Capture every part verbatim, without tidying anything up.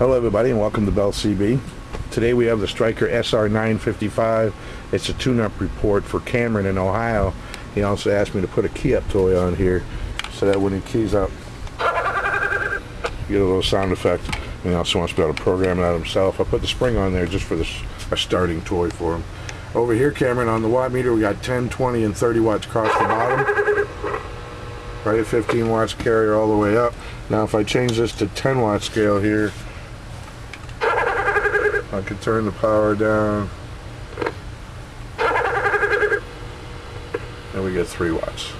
Hello everybody and welcome to Bell C B. Today we have the Stryker S R nine fifty-five. It's a tune-up report for Cameron in Ohio. He also asked me to put a key-up toy on here so that when he keys up, you get a little sound effect. And he also wants to be able to program it out himself. I put the spring on there just for this, a starting toy for him. Over here, Cameron, on the watt meter, we got ten, twenty, and thirty watts across the bottom. Right at fifteen watts carrier all the way up. Now if I change this to ten watt scale here, I can turn the power down. And we get three watts.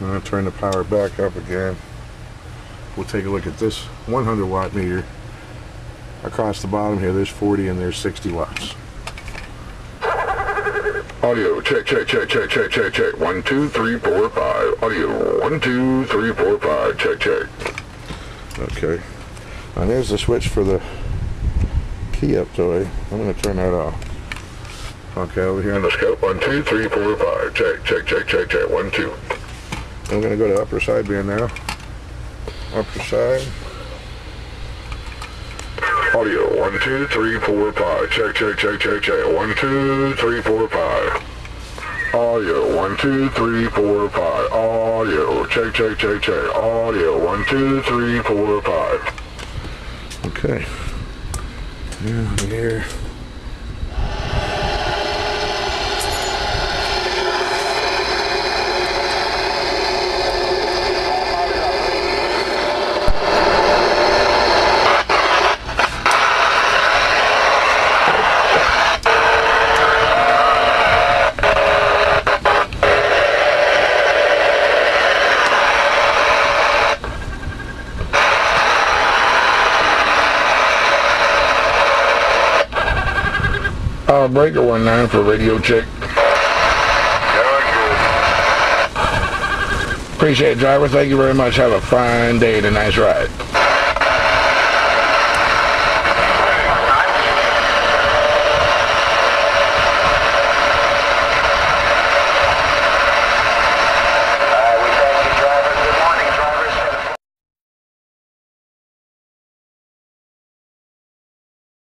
I'm going to turn the power back up again. We'll take a look at this one hundred watt meter. Across the bottom here, there's forty and there's sixty watts. Audio, check, check, check, check, check, check, check. One, two, three, four, five. Audio, one, two, three, four, five. Check, check. Okay. And there's the switch for the key up toy. I'm going to turn that off. Okay, over here on the scope. One, two, three, four, five. Check, check, check, check, check. One, two. I'm going to go to upper side band now. Upper side. Audio, one, two, three, four, five. Check, check, check, check, check. One, two, three, four, five. Audio, one, two, three, four, five. Audio, check, check, check, check. Audio, one, two, three, four, five. Okay. Down here. Uh, breaker one nine for radio check. Appreciate it, driver. Thank you very much. Have a fine day and a nice ride.